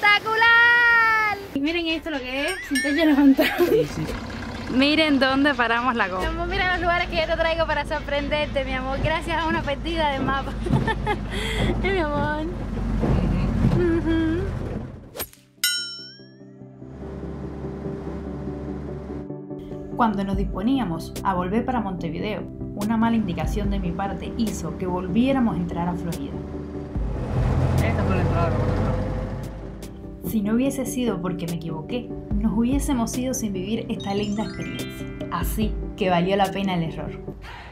espectacular. Y miren esto lo que es, sin techo levantado. Miren dónde paramos la GoPro. Mi amor, mira los lugares que yo te traigo para sorprenderte, mi amor. Gracias a una perdida de mapa. Mi amor. Cuando nos disponíamos a volver para Montevideo, una mala indicación de mi parte hizo que volviéramos a entrar a Florida. Esta fue la entrada. Si no hubiese sido porque me equivoqué, nos hubiésemos ido sin vivir esta linda experiencia. Así que valió la pena el error.